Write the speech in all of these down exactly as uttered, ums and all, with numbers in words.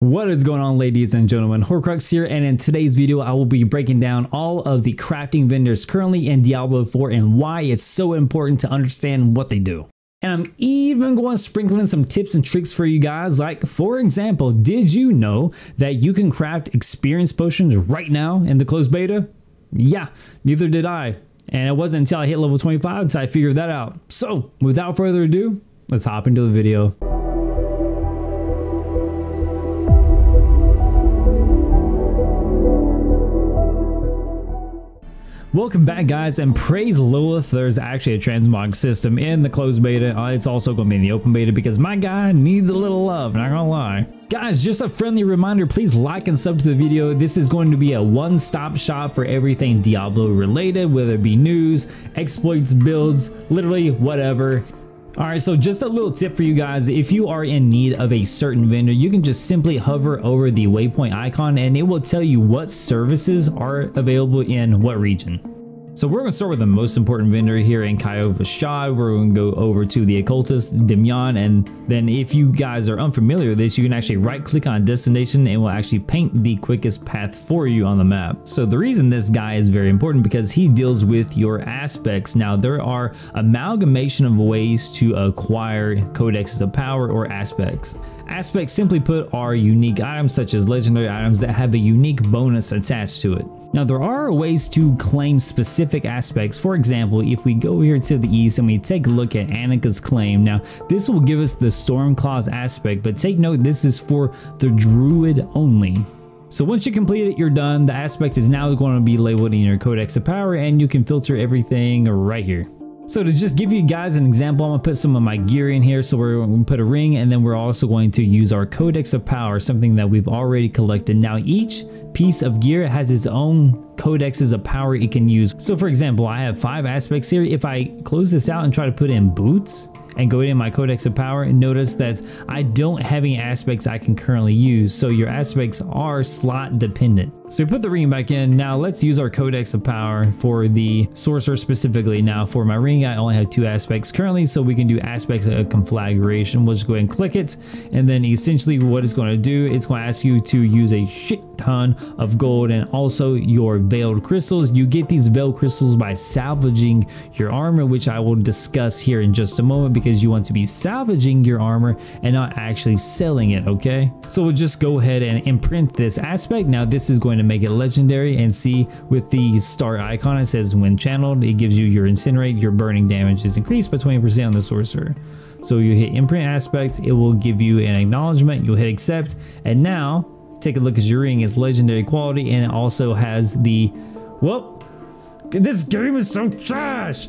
What is going on, ladies and gentlemen? Hoarcrux here, and in today's video I will be breaking down all of the crafting vendors currently in Diablo four and why it's so important to understand what they do. And I'm even going to sprinkle in some tips and tricks for you guys. Like, for example, did you know that you can craft experience potions right now in the closed beta? Yeah, neither did I, and it wasn't until I hit level twenty-five until I figured that out. So without further ado, let's hop into the video. Welcome back, guys, and praise Lilith, there's actually a transmog system in the closed beta. It's also going to be in the open beta because my guy needs a little love, not gonna lie. Guys, just a friendly reminder, please like and sub to the video. This is going to be a one-stop shop for everything Diablo related, whether it be news, exploits, builds, literally whatever. Alright, so just a little tip for you guys. If you are in need of a certain vendor, you can just simply hover over the waypoint icon and it will tell you what services are available in what region. So we're going to start with the most important vendor here in Kyovashad. We're going to go over to the Occultist, Dimyan, and then if you guys are unfamiliar with this, you can actually right click on destination and it will actually paint the quickest path for you on the map. So the reason this guy is very important because he deals with your aspects. Now there are amalgamation of ways to acquire Codexes of Power or aspects. Aspects, simply put, are unique items such as legendary items that have a unique bonus attached to it. Now there are ways to claim specific aspects. For example, if we go here to the east and we take a look at Annika's claim, now this will give us the Storm Claw's aspect, but take note this is for the Druid only. So once you complete it, you're done. The aspect is now going to be labeled in your Codex of Power and you can filter everything right here. So to just give you guys an example, I'm gonna put some of my gear in here. So we're gonna put a ring, and then we're also going to use our Codex of Power, something that we've already collected. Now each piece of gear has its own Codexes of Power it can use. So for example, I have five aspects here. If I close this out and try to put in boots and go in my Codex of Power, and notice that I don't have any aspects I can currently use. So your aspects are slot dependent. So we put the ring back in. Now let's use our Codex of Power for the Sorcerer specifically. Now for my ring, I only have two aspects currently, so we can do aspects of Conflagration. We'll just go ahead and click it. And then essentially what it's going to do, it's going to ask you to use a shit ton of gold and also your Veiled Crystals. You get these Veiled Crystals by salvaging your armor, which I will discuss here in just a moment, because you want to be salvaging your armor and not actually selling it, okay? So we'll just go ahead and imprint this aspect. Now this is going to make it legendary, and see with the star icon it says when channeled it gives you your incinerate, your burning damage is increased by twenty percent on the sorcerer. So you hit imprint aspect, it will give you an acknowledgement, you'll hit accept, and now take a look at your ring. It's legendary quality and it also has the, well, this game is so trash.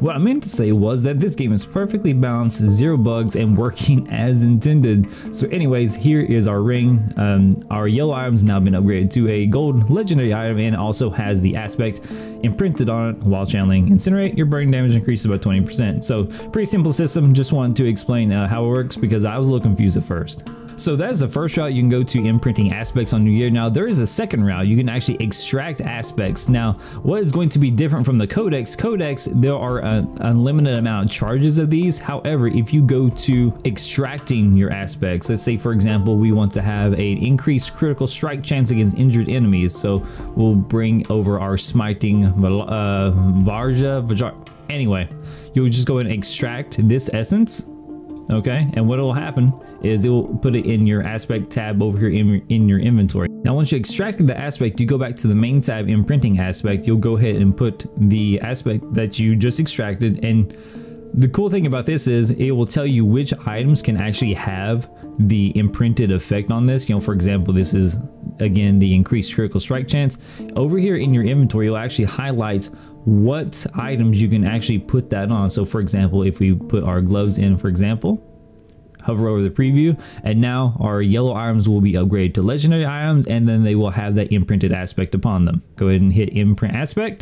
What I meant to say was that this game is perfectly balanced, zero bugs, and working as intended. So anyways, here is our ring. Um, our yellow item's now been upgraded to a gold legendary item and also has the aspect imprinted on it while channeling. Incinerate, your burning damage increases by twenty percent. So pretty simple system, just wanted to explain uh, how it works because I was a little confused at first. So that is the first route you can go to, imprinting aspects on your gear. Now there is a second route, you can actually extract aspects. Now what is going to be different from the Codex? Codex, there are an unlimited amount of charges of these. However, if you go to extracting your aspects, let's say for example we want to have an increased critical strike chance against injured enemies. So we'll bring over our smiting uh, Varja, Varja. Anyway, you'll just go ahead and extract this essence. Okay, and what will happen is it will put it in your aspect tab over here in, in your inventory. Now once you extracted the aspect, you go back to the main tab, imprinting aspect. You'll go ahead and put the aspect that you just extracted, and the cool thing about this is it will tell you which items can actually have the imprinted effect on this. You know, for example, this is again the increased critical strike chance. Over here in your inventory, you'll actually highlight what items you can actually put that on. So for example, if we put our gloves in, for example, hover over the preview, and now our yellow items will be upgraded to legendary items, and then they will have that imprinted aspect upon them. Go ahead and hit imprint aspect,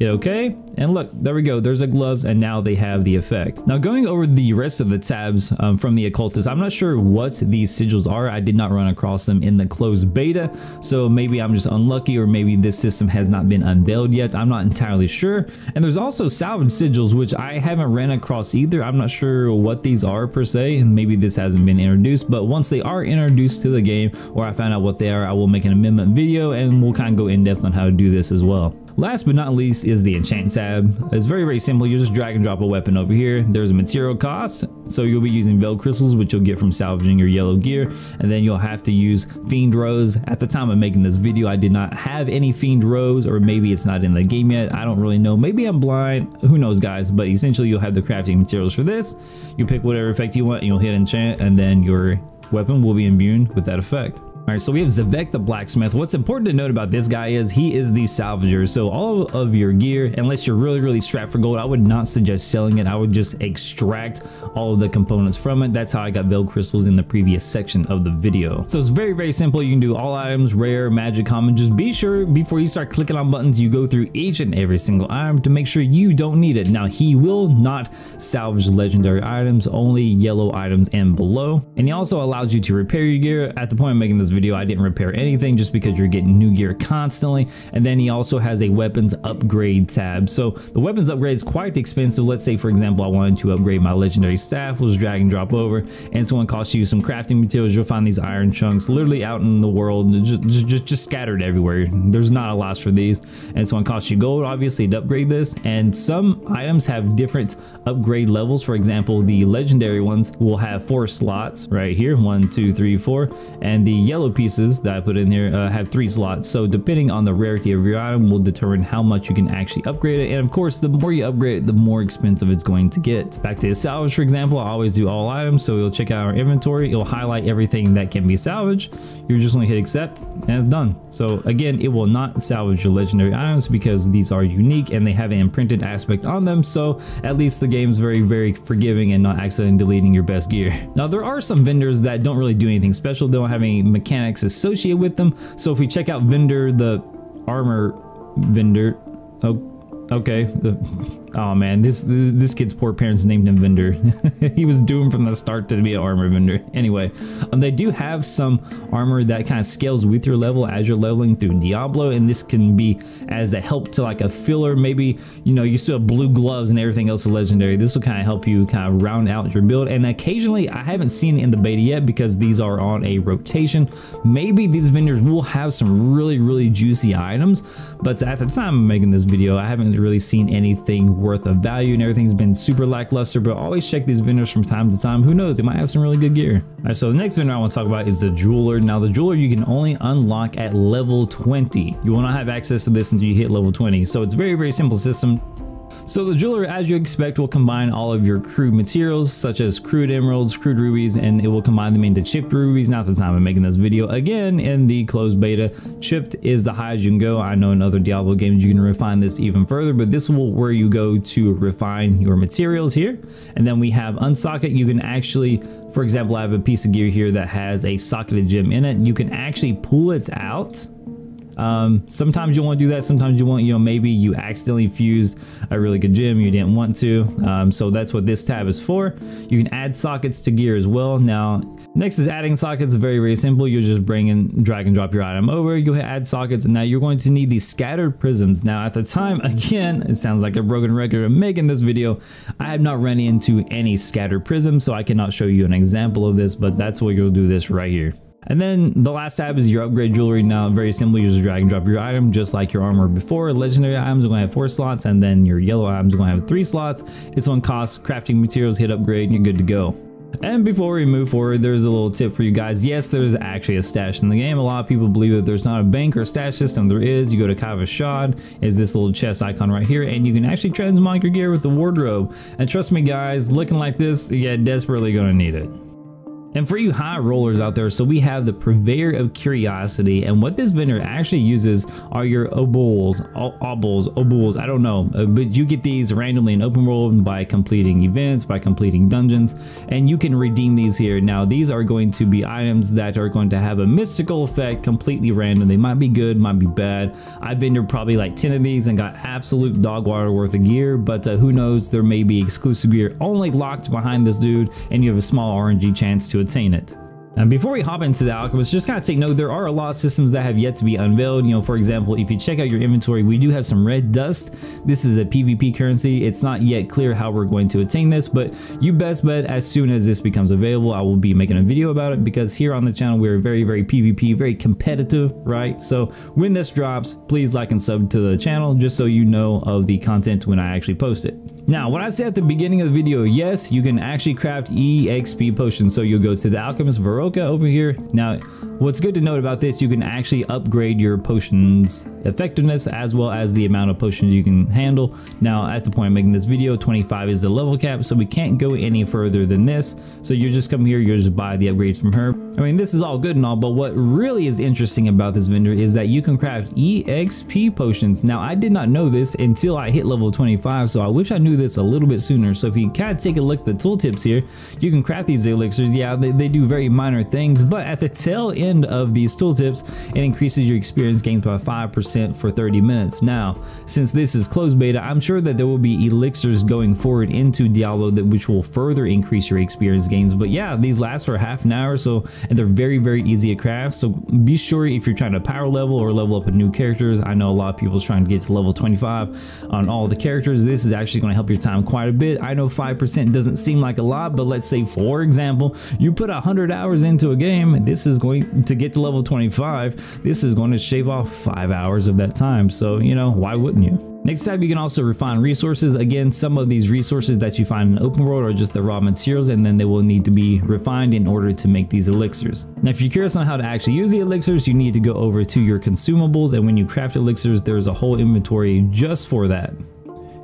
hit okay, and look, there we go, there's the gloves, and now they have the effect. Now going over the rest of the tabs um, from the Occultist, I'm not sure what these sigils are. I did not run across them in the closed beta, so maybe I'm just unlucky, or maybe this system has not been unveiled yet. I'm not entirely sure. And there's also salvage sigils, which I haven't ran across either. I'm not sure what these are per se, and maybe this hasn't been introduced, but once they are introduced to the game, or I find out what they are, I will make an amendment video and we'll kind of go in depth on how to do this as well. Last but not least is the enchant tab. It's very, very simple. You just drag and drop a weapon over here. There's a material cost, so you'll be using veiled crystals, which you'll get from salvaging your yellow gear, and then you'll have to use fiend rows. At the time of making this video, I did not have any fiend rows, or maybe it's not in the game yet. I don't really know. Maybe I'm blind. Who knows, guys? But essentially, you'll have the crafting materials for this. You pick whatever effect you want, and you'll hit enchant, and then your weapon will be imbued with that effect. All right, so we have Zevek the Blacksmith. What's important to note about this guy is he is the salvager. So all of your gear, unless you're really, really strapped for gold, I would not suggest selling it. I would just extract all of the components from it. That's how I got veiled crystals in the previous section of the video. So it's very, very simple. You can do all items, rare, magic, common. Just be sure before you start clicking on buttons, you go through each and every single item to make sure you don't need it. Now, he will not salvage legendary items, only yellow items and below. And he also allows you to repair your gear. At the point of making this video, video I didn't repair anything just because you're getting new gear constantly. And then he also has a weapons upgrade tab. So the weapons upgrade is quite expensive. Let's say, for example, I wanted to upgrade my legendary staff. We'll just drag and drop over, and it's going to cost you some crafting materials. You'll find these iron chunks literally out in the world, just just, just, just scattered everywhere. There's not a loss for these, and it's going to cost you gold, obviously, to upgrade this. And some items have different upgrade levels. For example, the legendary ones will have four slots right here, one two three four, and the yellow pieces that I put in here uh, have three slots. So depending on the rarity of your item will determine how much you can actually upgrade it. And of course, the more you upgrade it, the more expensive it's going to get. Back to the salvage, for example, I always do all items. So you'll check out our inventory. It'll highlight everything that can be salvaged. You're just going to hit accept and it's done. So again, it will not salvage your legendary items because these are unique and they have an imprinted aspect on them. So at least the game's very, very forgiving and not accidentally deleting your best gear. Now, there are some vendors that don't really do anything special. They don't have any mechanics mechanics associated with them. So if we check out vendor, the armor vendor, oh okay, oh man, this this kid's poor parents named him Vendor. He was doomed from the start to be an armor vendor. Anyway, um, they do have some armor that kind of scales with your level as you're leveling through Diablo, and this can be as a help to like a filler. Maybe, you know, you still have blue gloves and everything else is legendary. This will kind of help you kind of round out your build. And occasionally, I haven't seen it in the beta yet because these are on a rotation. Maybe these vendors will have some really, really juicy items, but at the time of making this video, I haven't really seen anything worth of value, and everything's been super lackluster. But always check these vendors from time to time. Who knows, they might have some really good gear. All right, so the next vendor I want to talk about is the Jeweler. Now, the Jeweler you can only unlock at level twenty. You will not have access to this until you hit level twenty. So it's a very, very simple system. So the Jeweler, as you expect, will combine all of your crude materials, such as crude emeralds, crude rubies, and it will combine them into chipped rubies. Not the time I'm making this video. Again, in the closed beta, chipped is the highest you can go. I know in other Diablo games you can refine this even further, but this will where you go to refine your materials here. And then we have unsocket. You can actually, for example, I have a piece of gear here that has a socketed gem in it. You can actually pull it out. Um, sometimes you want to do that. Sometimes you want, you know, maybe you accidentally fused a really good gem. You didn't want to. Um, so that's what this tab is for. You can add sockets to gear as well. Now, next is adding sockets. Very, very simple. You're just bringing, drag and drop your item over. You'll hit add sockets. And now you're going to need these scattered prisms. Now at the time, again, it sounds like a broken record of making this video. I have not run into any scattered prisms, so I cannot show you an example of this, but that's what you'll do this right here. And then the last tab is your upgrade jewelry. Now, very simple, you just drag and drop your item, just like your armor before. Legendary items are going to have four slots, and then your yellow items are going to have three slots. It's on cost, crafting materials, hit upgrade, and you're good to go. And before we move forward, there's a little tip for you guys. Yes, there's actually a stash in the game. A lot of people believe that there's not a bank or stash system. There is. You go to Kyovashad, is this little chest icon right here, and you can actually transmog your gear with the wardrobe. And trust me, guys, looking like this, you're desperately going to need it. And for you high rollers out there, so we have the Purveyor of Curiosity, and what this vendor actually uses are your obols, obols, obols, I don't know, but you get these randomly in open world by completing events, by completing dungeons, and you can redeem these here. Now, these are going to be items that are going to have a mystical effect, completely random. They might be good, might be bad. I've vendored probably like ten of these and got absolute dog water worth of gear, but uh, who knows, there may be exclusive gear only locked behind this dude, and you have a small R N G chance to attain it. Now, before we hop into the Alchemist, just kind of take note, there are a lot of systems that have yet to be unveiled. You know, for example, if you check out your inventory, we do have some red dust. This is a PvP currency. It's not yet clear how we're going to attain this, but you best bet as soon as this becomes available, I will be making a video about it, because here on the channel, we're very, very PvP, very competitive, right? So when this drops, please like and sub to the channel, just so you know of the content when I actually post it. Now, what I said at the beginning of the video, yes, you can actually craft E X P potions. So you'll go to the Alchemist Varroca over here. Now, what's good to note about this, you can actually upgrade your potions effectiveness as well as the amount of potions you can handle. Now, at the point of making this video, twenty-five is the level cap, so we can't go any further than this. So you just come here, you just buy the upgrades from her. I mean, this is all good and all, but what really is interesting about this vendor is that you can craft E X P potions. Now, I did not know this until I hit level twenty-five, so I wish I knew this a little bit sooner. So if you kind of take a look at the tooltips here, you can craft these elixirs. Yeah, they, they do very minor things, but at the tail end of these tooltips, it increases your experience gains by five percent for thirty minutes. Now, since this is closed beta, I'm sure that there will be elixirs going forward into Diablo that which will further increase your experience gains. But yeah, these last for half an hour, so, and they're very, very easy to craft. So be sure if you're trying to power level or level up a new characters. I know a lot of people's trying to get to level twenty-five on all the characters. This is actually going to help your time quite a bit. I know five percent doesn't seem like a lot, but let's say, for example, you put one hundred hours into a game. This is going to get to level twenty-five. This is going to shave off five hours of that time. So, you know, why wouldn't you? Next tab, you can also refine resources. Again, some of these resources that you find in open world are just the raw materials, and then they will need to be refined in order to make these elixirs. Now, if you're curious on how to actually use the elixirs, you need to go over to your consumables, and when you craft elixirs, there's a whole inventory just for that.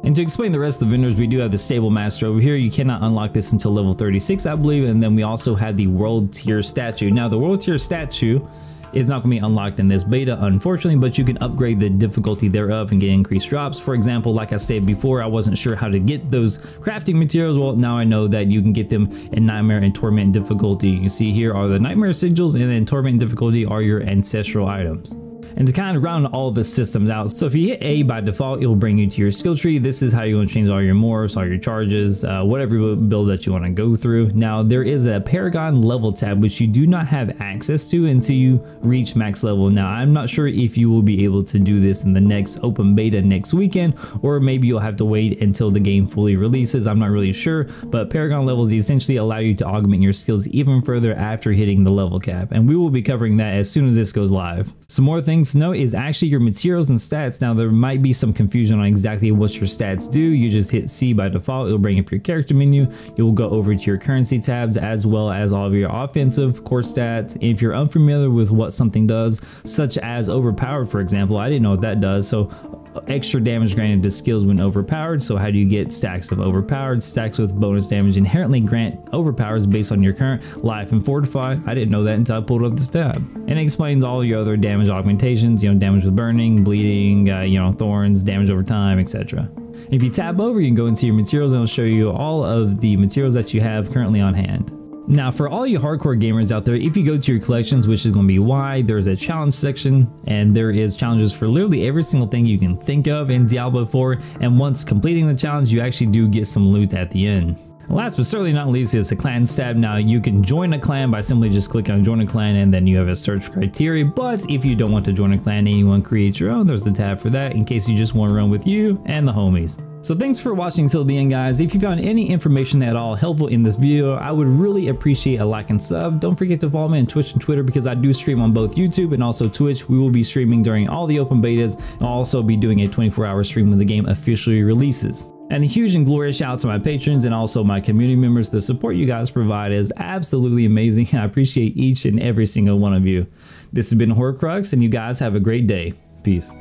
And to explain the rest of the vendors, we do have the Stable Master over here. You cannot unlock this until level thirty-six, I believe, and then we also have the World Tier Statue. Now, the World Tier Statue is not going to be unlocked in this beta, unfortunately, but you can upgrade the difficulty thereof and get increased drops. For example, like I said before, I wasn't sure how to get those crafting materials. Well, now I know that you can get them in Nightmare and Torment difficulty. You see here are the Nightmare sigils, and then Torment difficulty are your ancestral items. And to kind of round all the systems out, so if you hit A by default, it will bring you to your skill tree. This is how you're going to change all your morphs, all your charges, uh, whatever build that you want to go through. Now, there is a Paragon Level tab, which you do not have access to until you reach max level. Now, I'm not sure if you will be able to do this in the next open beta next weekend, or maybe you'll have to wait until the game fully releases. I'm not really sure, but Paragon Levels essentially allow you to augment your skills even further after hitting the level cap. And we will be covering that as soon as this goes live. Some more things to note is actually your materials and stats. Now, there might be some confusion on exactly what your stats do. You just hit C by default, it'll bring up your character menu. You'll go over to your currency tabs as well as all of your offensive core stats. If you're unfamiliar with what something does, such as overpowered, for example, I didn't know what that does. So extra damage granted to skills when overpowered. So how do you get stacks of overpowered? Stacks with bonus damage inherently grant overpowers based on your current life and fortify. I didn't know that until I pulled up this tab. And it explains all your other damage augmentations, you know, damage with burning, bleeding, uh, you know, thorns, damage over time, et cetera. If you tab over, you can go into your materials and it'll show you all of the materials that you have currently on hand. Now, for all you hardcore gamers out there, if you go to your collections, which is going to be Y, there's a challenge section, and there is challenges for literally every single thing you can think of in Diablo four, and once completing the challenge, you actually do get some loot at the end. Last but certainly not least is the clans tab. Now, you can join a clan by simply just clicking on join a clan, and then you have a search criteria. But if you don't want to join a clan and you want to create your own, there's the tab for that in case you just want to run with you and the homies. So thanks for watching till the end, guys. If you found any information at all helpful in this video, I would really appreciate a like and sub. Don't forget to follow me on Twitch and Twitter, because I do stream on both YouTube and also Twitch. We will be streaming during all the open betas, and I'll also be doing a twenty-four hour stream when the game officially releases. And a huge and glorious shout out to my patrons and also my community members. The support you guys provide is absolutely amazing, and I appreciate each and every single one of you. This has been Hoarcrux, and you guys have a great day. Peace.